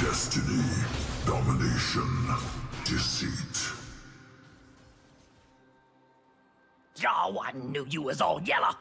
Destiny, domination, deceit. Oh, I knew you was all yellow.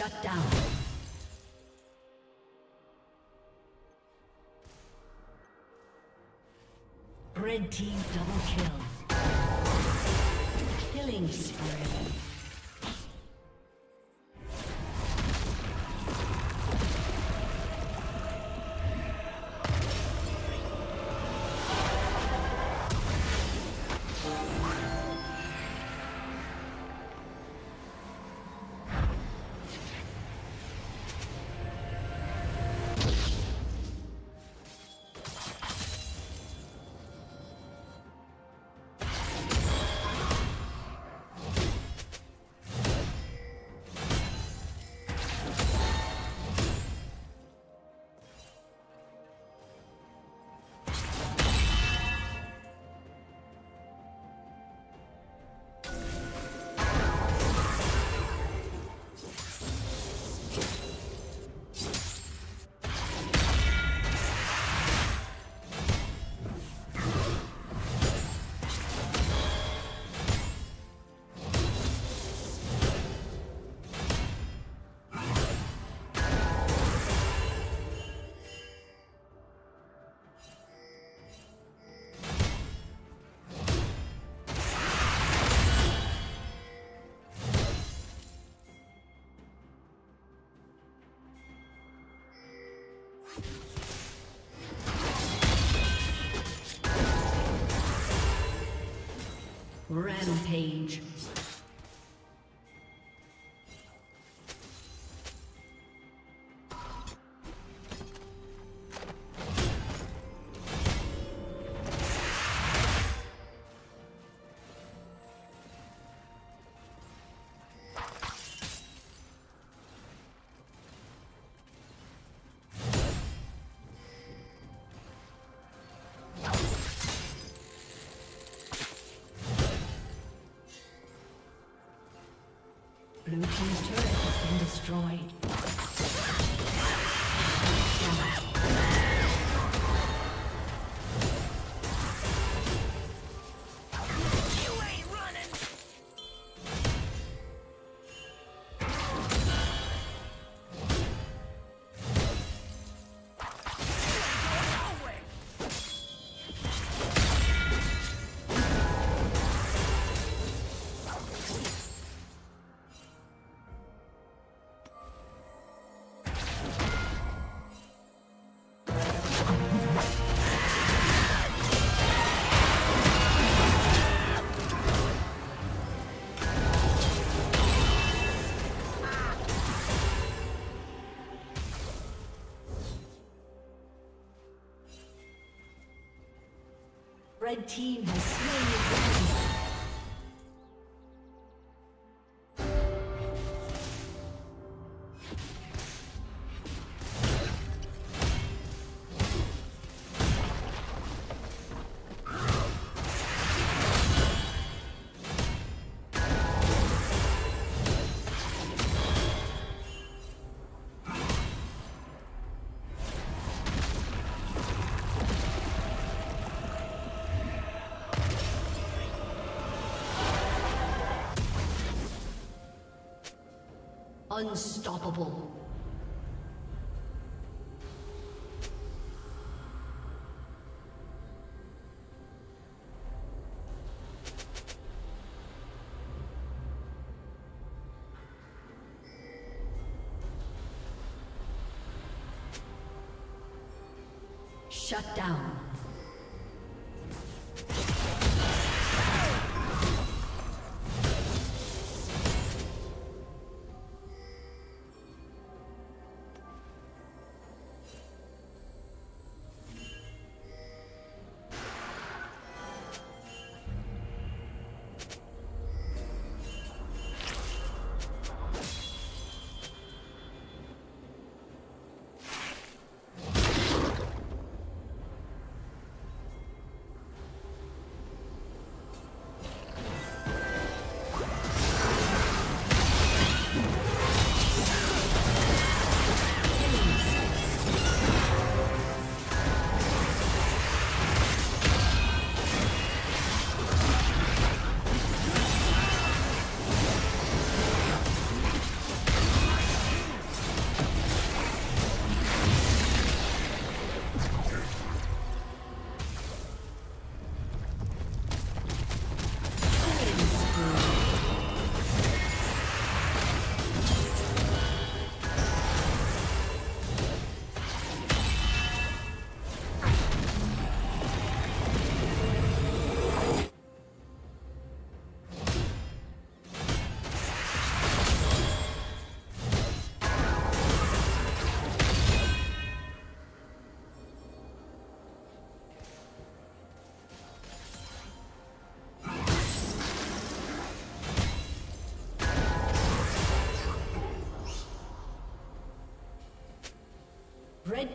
Shut down. Red team double kill. Killing spree. Rampage. Blue team's turret has been destroyed. Red team has slain the dragon. Unstoppable. Shut down. Red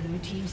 Blue team's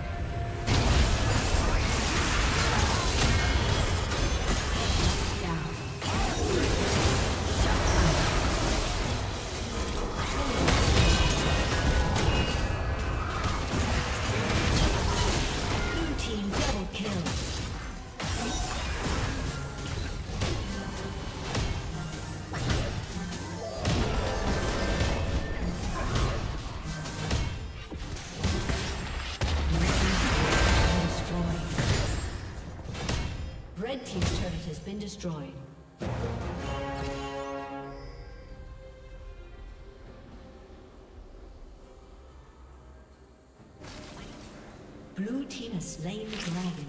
Red team's turret has been destroyed. Blue team has slain the dragon.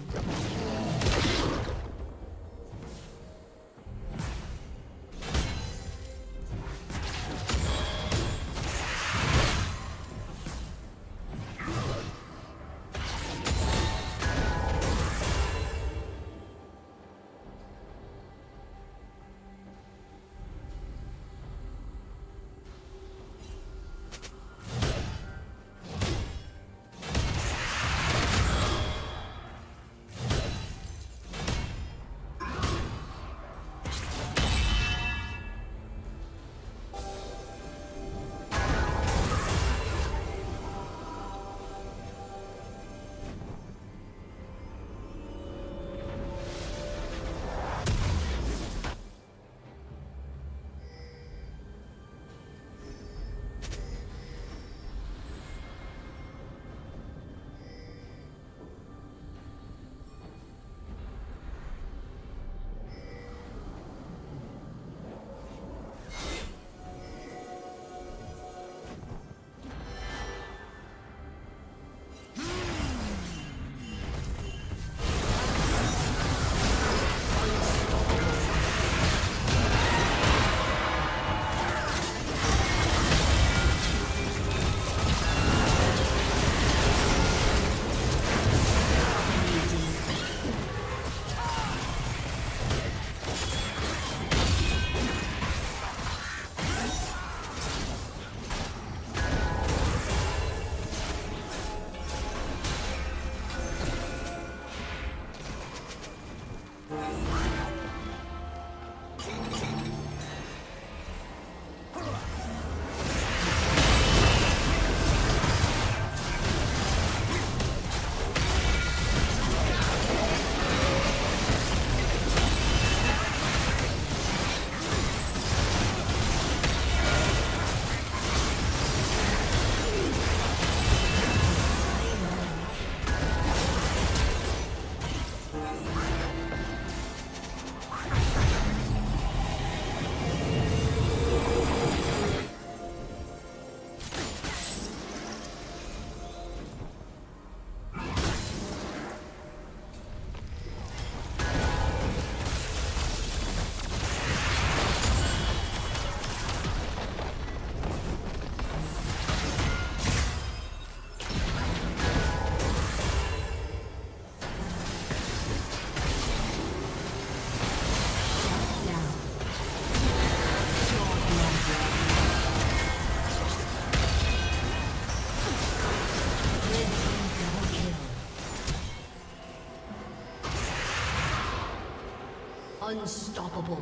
Unstoppable.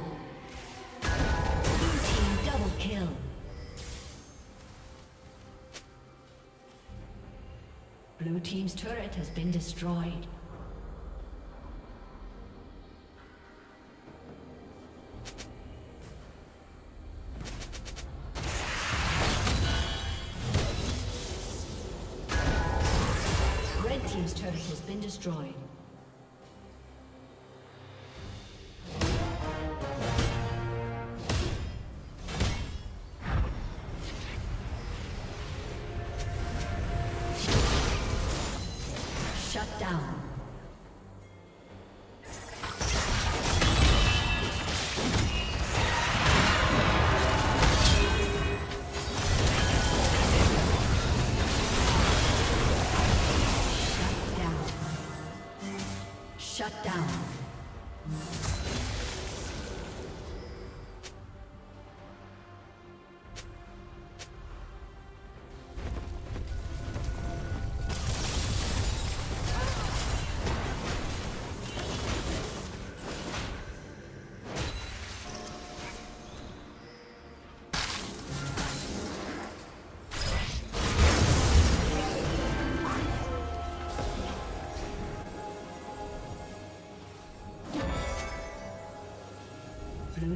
Blue team double kill. Blue team's turret has been destroyed. Red team's turret has been destroyed. Shut down. Blue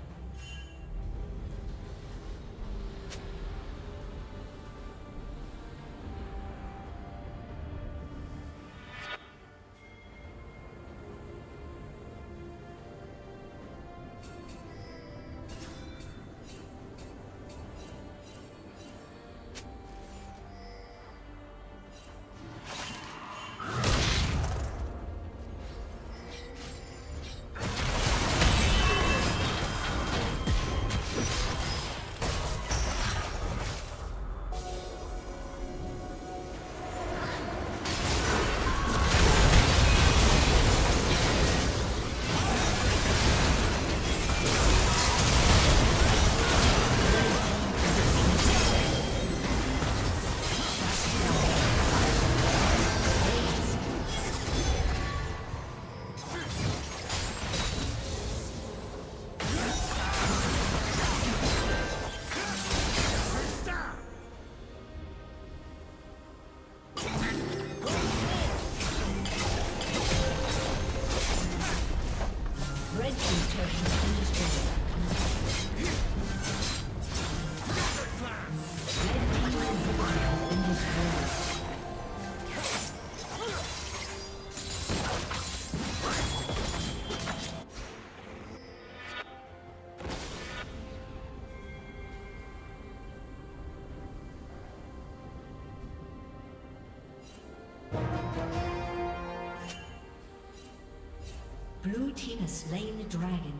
Blue team has slain the dragon.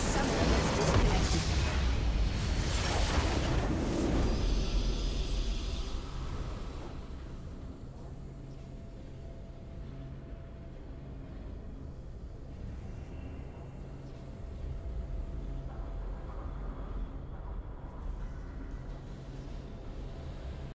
Something.